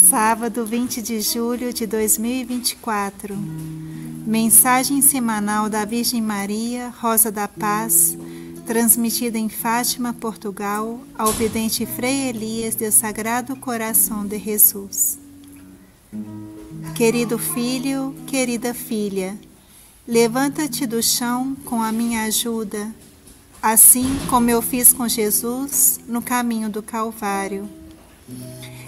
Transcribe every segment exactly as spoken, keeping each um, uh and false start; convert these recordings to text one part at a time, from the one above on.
Sábado vinte de julho de dois mil e vinte e quatro. Mensagem semanal da Virgem Maria Rosa da Paz, transmitida em Fátima, Portugal, ao vidente Frei Elias do Sagrado Coração de Jesus. Querido filho, querida filha, levanta-te do chão com a minha ajuda, assim como eu fiz com Jesus no caminho do Calvário.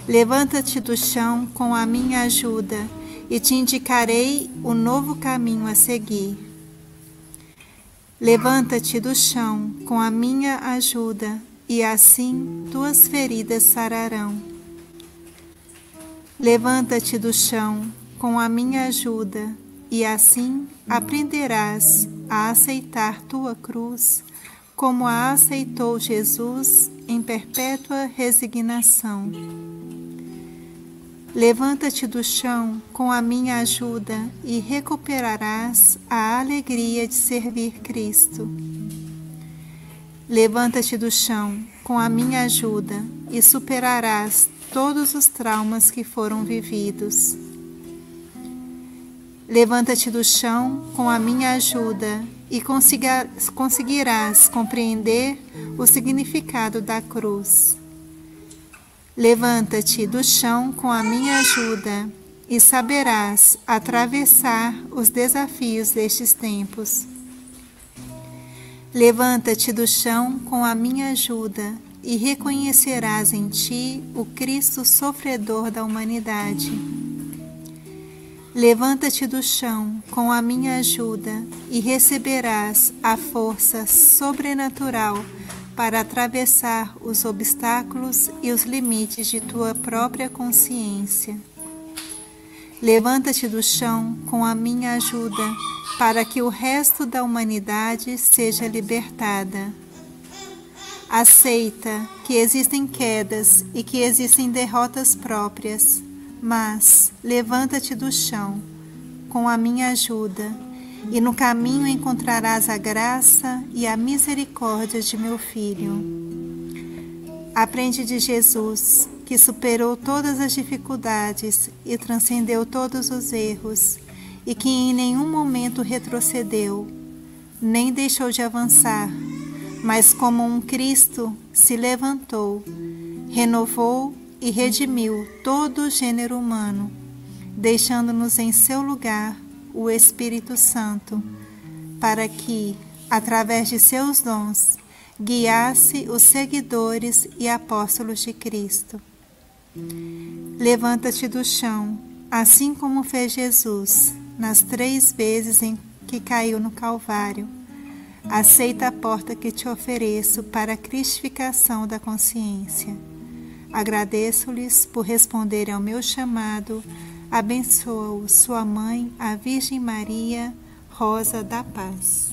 Levanta-te do chão com a minha ajuda e te indicarei o novo caminho a seguir. Levanta-te do chão com a minha ajuda e assim tuas feridas sararão. Levanta-te do chão com a minha ajuda e assim aprenderás a aceitar tua cruz como a aceitou Jesus em perpétua resignação. Levanta-te do chão com a minha ajuda e recuperarás a alegria de servir Cristo. Levanta-te do chão com a minha ajuda e superarás todos os traumas que foram vividos. Levanta-te do chão com a minha ajuda e conseguirás compreender o significado da cruz. Levanta-te do chão com a minha ajuda e saberás atravessar os desafios destes tempos. Levanta-te do chão com a minha ajuda e reconhecerás em ti o Cristo sofredor da humanidade. Levanta-te do chão com a minha ajuda e receberás a força sobrenatural para atravessar os obstáculos e os limites de tua própria consciência. Levanta-te do chão com a minha ajuda, para que o resto da humanidade seja libertada. Aceita que existem quedas e que existem derrotas próprias, mas levanta-te do chão com a minha ajuda, e no caminho encontrarás a graça e a misericórdia de meu Filho. Aprende de Jesus, que superou todas as dificuldades e transcendeu todos os erros, e que em nenhum momento retrocedeu, nem deixou de avançar, mas como um Cristo se levantou, renovou e redimiu todo o gênero humano, deixando-nos em seu lugar o Espírito Santo, para que, através de seus dons, guiasse os seguidores e apóstolos de Cristo. Levanta-te do chão, assim como fez Jesus, nas três vezes em que caiu no Calvário. Aceita a porta que te ofereço para a cristificação da consciência. Agradeço-lhes por responderem ao meu chamado. Abençoa-o, sua mãe, a Virgem Maria Rosa da Paz.